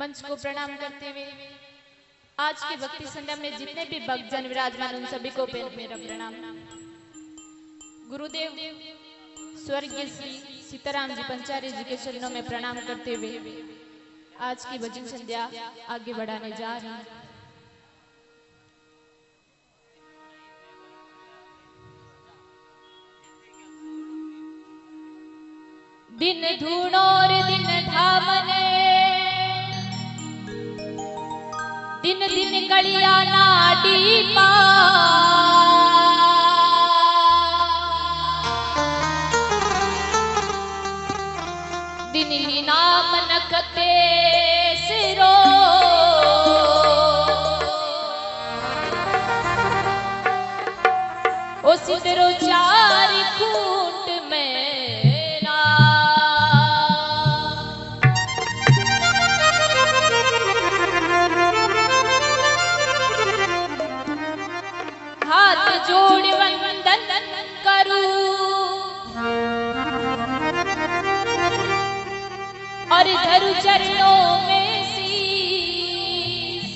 मंच को प्रणाम करते हुए आज के भक्ति संध्या में जितने भी भक्तजन विराजमान उन सभी को मेरा प्रणाम। गुरुदेव स्वर्गीय श्री सीताराम जी पंचारी जी के चरणों में प्रणाम करते हुए आज की भजन संध्या आगे बढ़ाने जा रही है। दिन धूणोर दिन धामने दिन दिन कलिया नाडी पा दिन नाम नकते सिरो ओ सिरो चार कूट में और धरु चरणों में शीश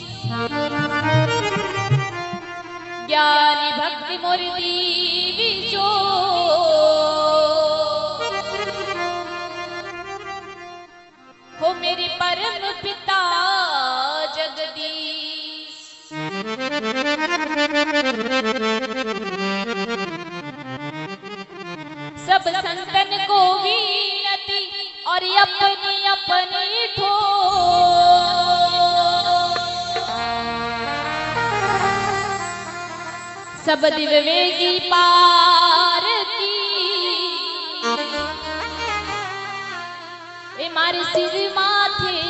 ज्ञानी भक्ति मोर दीवी जो हो मेरे परम पिता जगदीश। सब संतन को विनती और अपनी अपनी ठो सब दिव्यवेगी पारती ए मारे सिर माथे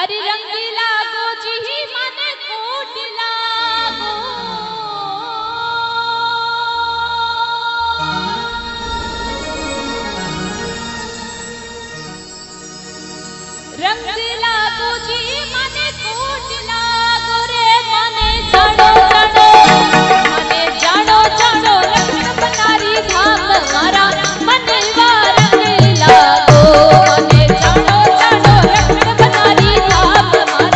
अरे रंगीला गो जी ही मन कोट लागो रंगीला गो जी मन कोट लागो रे मने जानो जानो मने जानो जानो लक्ष्मण पतारी धाम मारा मनवा रंगीला गो मने जानो जानो लक्ष्मण I'm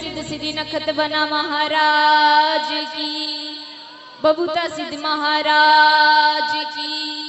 सिद्ध श्री नखतवना महाराज की, बबूता सिद्ध महाराज की।